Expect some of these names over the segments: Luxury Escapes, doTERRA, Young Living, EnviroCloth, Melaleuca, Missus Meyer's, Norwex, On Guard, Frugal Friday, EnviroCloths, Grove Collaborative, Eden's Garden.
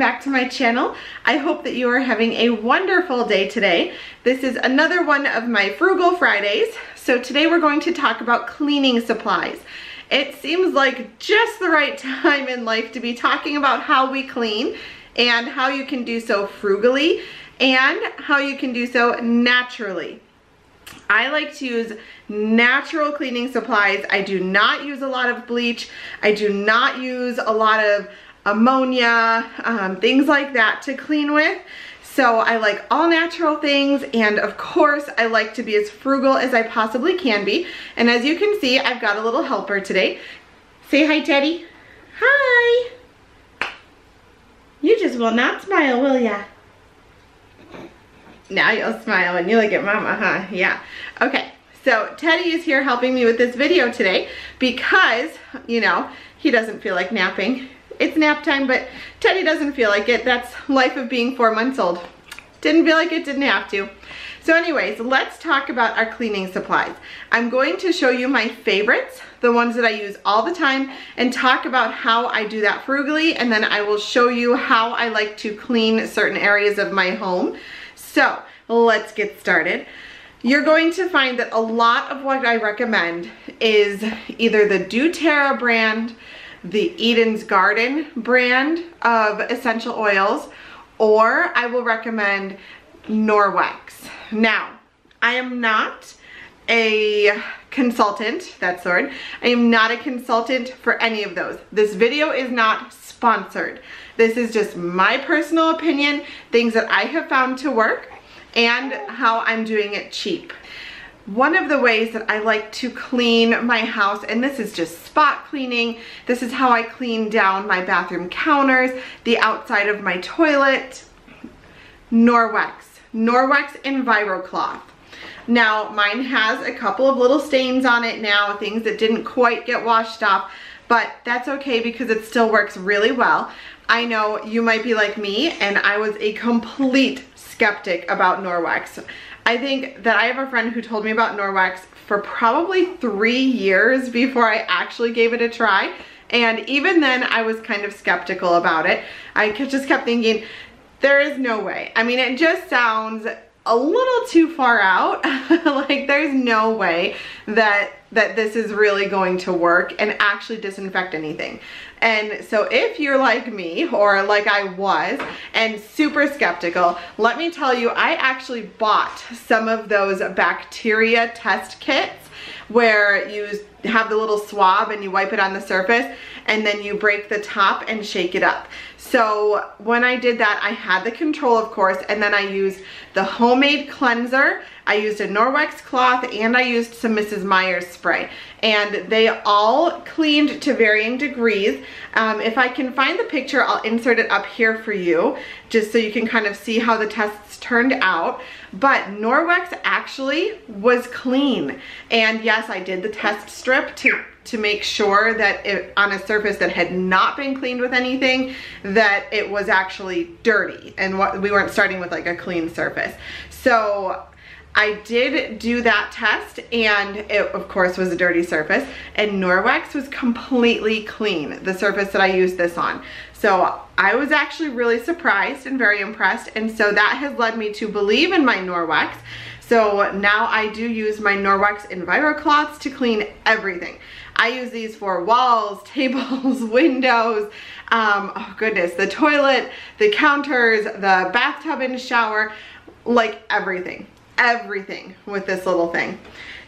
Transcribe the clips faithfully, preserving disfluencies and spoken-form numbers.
back to my channel. I hope that you are having a wonderful day today. This is another one of my Frugal Fridays. So today we're going to talk about cleaning supplies. It seems like just the right time in life to be talking about how we clean and how you can do so frugally and how you can do so naturally. I like to use natural cleaning supplies. I do not use a lot of bleach. I do not use a lot of ammonia, um, things like that to clean with. So I like all natural things, and of course I like to be as frugal as I possibly can be. And as you can see, I've got a little helper today. Say hi, Teddy. Hi. You just will not smile, will ya? Now you'll smile and you look at Mama, huh? Yeah. Okay, so Teddy is here helping me with this video today because, you know, he doesn't feel like napping. It's nap time, but Teddy doesn't feel like it. That's life of being four months old. Didn't feel like it, didn't have to. So anyways, let's talk about our cleaning supplies. I'm going to show you my favorites, the ones that I use all the time, and talk about how I do that frugally, and then I will show you how I like to clean certain areas of my home. So let's get started. You're going to find that a lot of what I recommend is either the doTERRA brand, the Eden's Garden brand of essential oils, or I will recommend Norwex. Now, I am not a consultant, that's the word. I am not a consultant for any of those. This video is not sponsored. This is just my personal opinion, things that I have found to work, and how I'm doing it cheap. One of the ways that I like to clean my house, and this is just spot cleaning, this is how I clean down my bathroom counters, the outside of my toilet, Norwex, Norwex EnviroCloth. Now, mine has a couple of little stains on it now, things that didn't quite get washed off, but that's okay because it still works really well. I know you might be like me, and I was a complete skeptic about Norwex. I think that I have a friend who told me about Norwex for probably three years before I actually gave it a try, and even then I was kind of skeptical about it. I just kept thinking, there is no way. I mean, it just sounds a little too far out. Like, there's no way that that this is really going to work and actually disinfect anything. And so if you're like me, or like I was, and super skeptical, let me tell you, I actually bought some of those bacteria test kits where you have the little swab and you wipe it on the surface and then you break the top and shake it up. So when I did that, I had the control, of course, and then I used the homemade cleanser, I used a Norwex cloth, and I used some Missus Meyer's spray. And they all cleaned to varying degrees. Um, if I can find the picture, I'll insert it up here for you, just so you can kind of see how the tests turned out. But Norwex actually was clean. And yes, I did the test strip to to make sure that it, on a surface that had not been cleaned with anything, that it was actually dirty and what, we weren't starting with like a clean surface. So I did do that test, and it of course was a dirty surface, and Norwex was completely clean, the surface that I used this on. So I was actually really surprised and very impressed, and so that has led me to believe in my Norwex. So now I do use my Norwex EnviroCloths to clean everything. I use these for walls, tables, windows, um, oh goodness, the toilet, the counters, the bathtub and shower, like everything, everything with this little thing.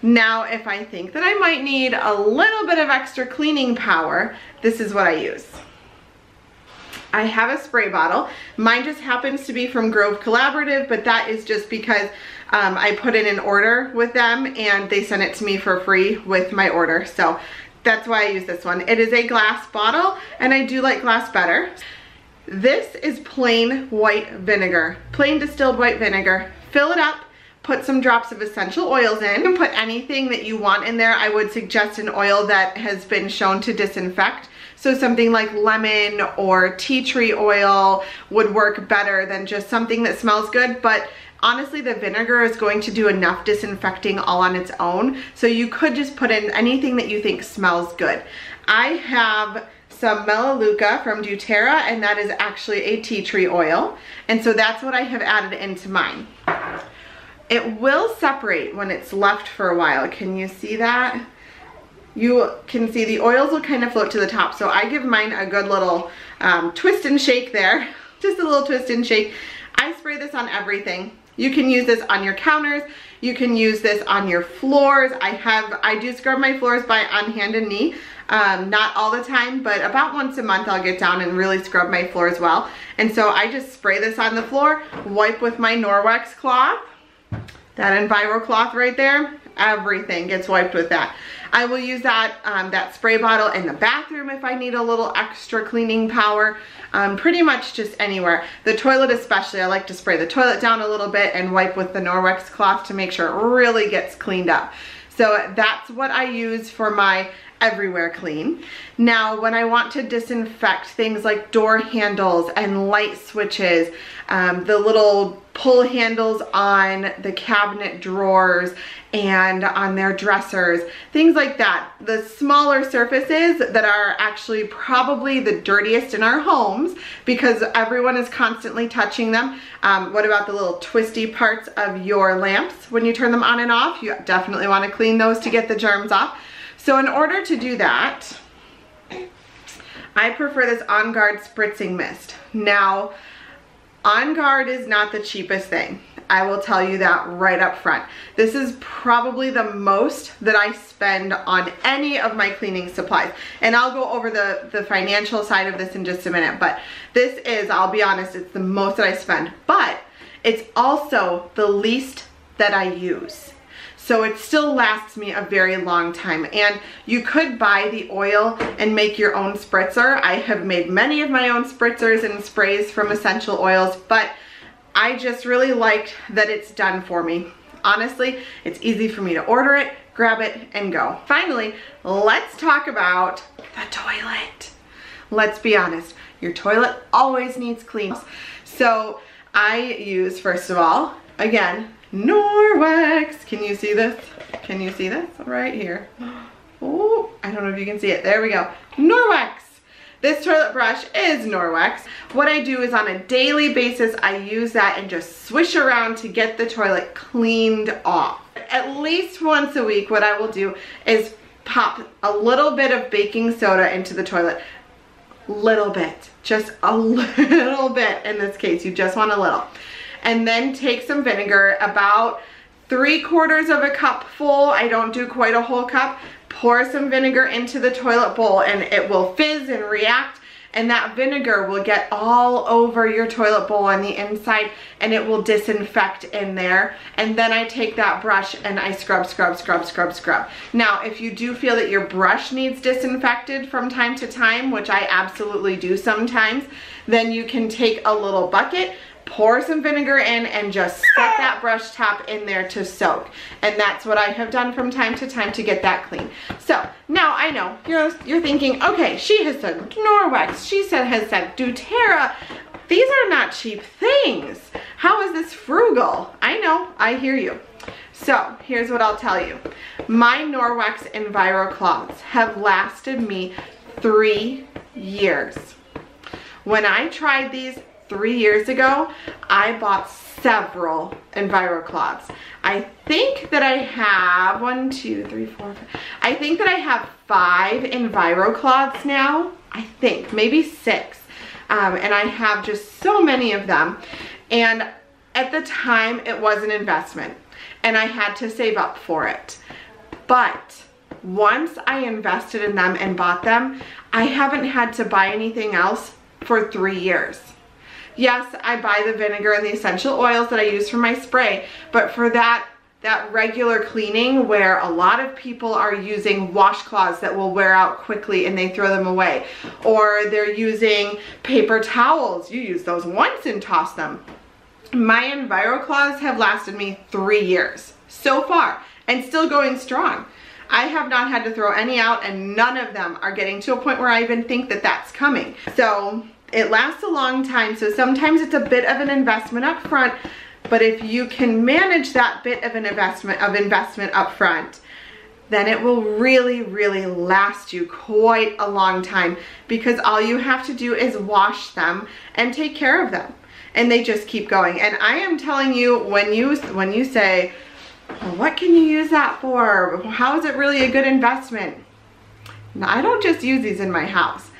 Now, if I think that I might need a little bit of extra cleaning power, this is what I use. I have a spray bottle. Mine just happens to be from Grove Collaborative, but that is just because um, I put in an order with them and they sent it to me for free with my order. So that's why I use this one. It is a glass bottle, and I do like glass better. This is plain white vinegar, plain distilled white vinegar. Fill it up, put some drops of essential oils in. You can put anything that you want in there. I would suggest an oil that has been shown to disinfect. So something like lemon or tea tree oil would work better than just something that smells good. But honestly, the vinegar is going to do enough disinfecting all on its own. So you could just put in anything that you think smells good. I have some Melaleuca from doTERRA, and that is actually a tea tree oil. And so that's what I have added into mine. It will separate when it's left for a while. Can you see that? You can see the oils will kind of float to the top. So I give mine a good little um, twist and shake there. Just a little twist and shake. I spray this on everything. You can use this on your counters. You can use this on your floors. I have, I do scrub my floors by on hand and knee. Um, not all the time, but about once a month I'll get down and really scrub my floor as well. And so I just spray this on the floor, wipe with my Norwex cloth, that EnviroCloth right there. Everything gets wiped with that. I will use that um, that spray bottle in the bathroom if I need a little extra cleaning power. Um, pretty much just anywhere. The toilet especially, I like to spray the toilet down a little bit and wipe with the Norwex cloth to make sure it really gets cleaned up. So that's what I use for my everywhere clean. Now, when I want to disinfect things like door handles and light switches, um, the little pull handles on the cabinet drawers and on their dressers, things like that, the smaller surfaces that are actually probably the dirtiest in our homes because everyone is constantly touching them. Um, what about the little twisty parts of your lamps when you turn them on and off? You definitely want to clean those to get the germs off. So in order to do that, I prefer this On Guard spritzing mist. Now, On Guard is not the cheapest thing. I will tell you that right up front. This is probably the most that I spend on any of my cleaning supplies. And I'll go over the, the financial side of this in just a minute, but this is, I'll be honest, it's the most that I spend, but it's also the least that I use. So it still lasts me a very long time. And you could buy the oil and make your own spritzer. I have made many of my own spritzers and sprays from essential oils, but I just really liked that it's done for me. Honestly, it's easy for me to order it, grab it, and go. Finally, let's talk about the toilet. Let's be honest, your toilet always needs cleaning. So I use, first of all, again, Norwex. Can you see this? Can you see this right here? Oh, I don't know if you can see it. There we go. Norwex. This toilet brush is Norwex. What I do is on a daily basis, I use that and just swish around to get the toilet cleaned off. At least once a week, what I will do is pop a little bit of baking soda into the toilet. Little bit. Just a little bit in this case. You just want a little. And then take some vinegar, about three quarters of a cup full. I don't do quite a whole cup. Pour some vinegar into the toilet bowl and it will fizz and react, and that vinegar will get all over your toilet bowl on the inside and it will disinfect in there. And then I take that brush and I scrub, scrub, scrub, scrub, scrub. Now, if you do feel that your brush needs disinfected from time to time, which I absolutely do sometimes, then you can take a little bucket, pour some vinegar in, and just set that brush top in there to soak. And that's what I have done from time to time to get that clean. So now I know you're, you're thinking, okay, she has said Norwex, she said has said doTERRA. These are not cheap things. How is this frugal? I know, I hear you. So here's what I'll tell you. My Norwex EnviroCloths have lasted me three years. When I tried these three years ago, I bought several EnviroCloths. I think that I have one, two, three, four, five. I think that I have five EnviroCloths now. I think, maybe six. Um, and I have just so many of them. And at the time, it was an investment. And I had to save up for it. But once I invested in them and bought them, I haven't had to buy anything else for three years. Yes, I buy the vinegar and the essential oils that I use for my spray, but for that, that regular cleaning where a lot of people are using washcloths that will wear out quickly and they throw them away, or they're using paper towels. You use those once and toss them. My EnviroCloths have lasted me three years so far and still going strong. I have not had to throw any out, and none of them are getting to a point where I even think that that's coming. So it lasts a long time, so sometimes it's a bit of an investment up front, but if you can manage that bit of an investment of investment up front, then it will really, really last you quite a long time, because all you have to do is wash them and take care of them, and they just keep going. And I am telling you, when you when you say, well, what can you use that for? How is it really a good investment? Now, I don't just use these in my house.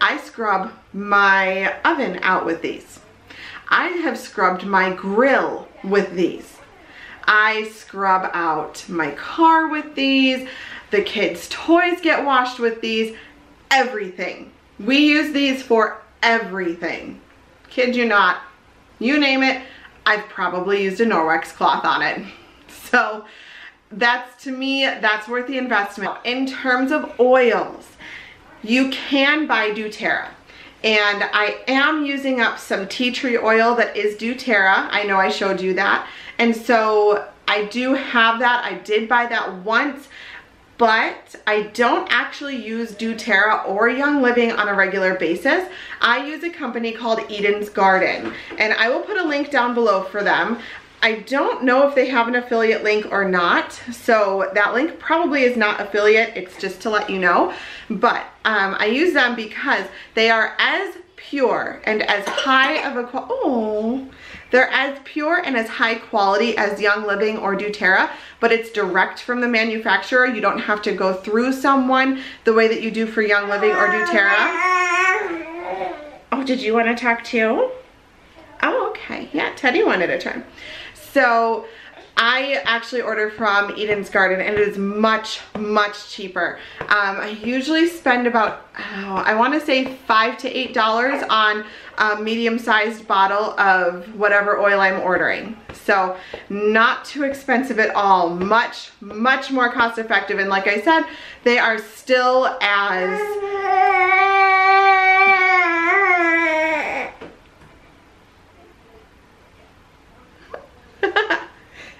I scrub my oven out with these. I have scrubbed my grill with these. I scrub out my car with these. The kids' toys get washed with these. Everything. We use these for everything. Kid you not. You name it, I've probably used a Norwex cloth on it. So that's, to me, that's worth the investment. In terms of oils, you can buy doTERRA. And I am using up some tea tree oil that is doTERRA. I know I showed you that. And so I do have that. I did buy that once, but I don't actually use doTERRA or Young Living on a regular basis. I use a company called Eden's Garden, and I will put a link down below for them. I don't know if they have an affiliate link or not, so that link probably is not affiliate, it's just to let you know. But um, I use them because they are as pure and as high of a, oh, they're as pure and as high quality as Young Living or doTERRA, but it's direct from the manufacturer. You don't have to go through someone the way that you do for Young Living or doTERRA. Oh, did you want to talk too? Oh, okay, yeah, Teddy wanted a turn. So I actually order from Eden's Garden, and it is much, much cheaper. Um, I usually spend about, oh, I want to say five to eight dollars on a medium-sized bottle of whatever oil I'm ordering. So not too expensive at all. Much, much more cost-effective. And like I said, they are still as...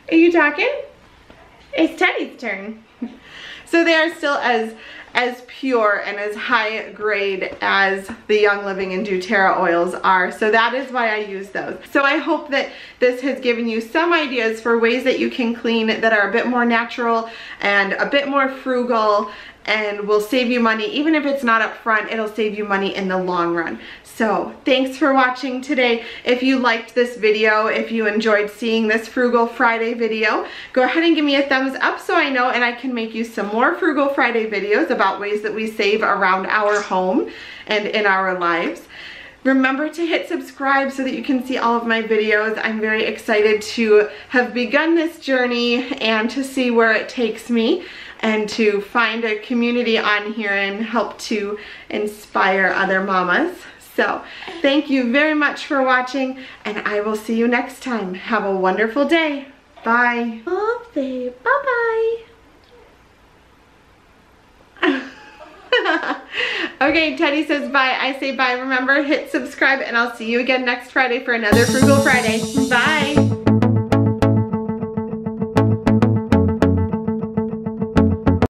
Are you talking? It's Teddy's turn. So they are still as as pure and as high grade as the Young Living and doTERRA oils are. So that is why I use those. So I hope that this has given you some ideas for ways that you can clean that are a bit more natural and a bit more frugal, and will save you money. Even if it's not up front, it'll save you money in the long run. So thanks for watching today. If you liked this video, if you enjoyed seeing this Frugal Friday video, go ahead and give me a thumbs up so I know and I can make you some more Frugal Friday videos about ways that we save around our home and in our lives. Remember to hit subscribe so that you can see all of my videos. I'm very excited to have begun this journey and to see where it takes me, and to find a community on here and help to inspire other mamas. So thank you very much for watching, and I will see you next time. Have a wonderful day. Bye. Oh, babe. Bye-bye. Okay, Teddy says bye. I say bye. Remember, hit subscribe, and I'll see you again next Friday for another Frugal Friday. Bye.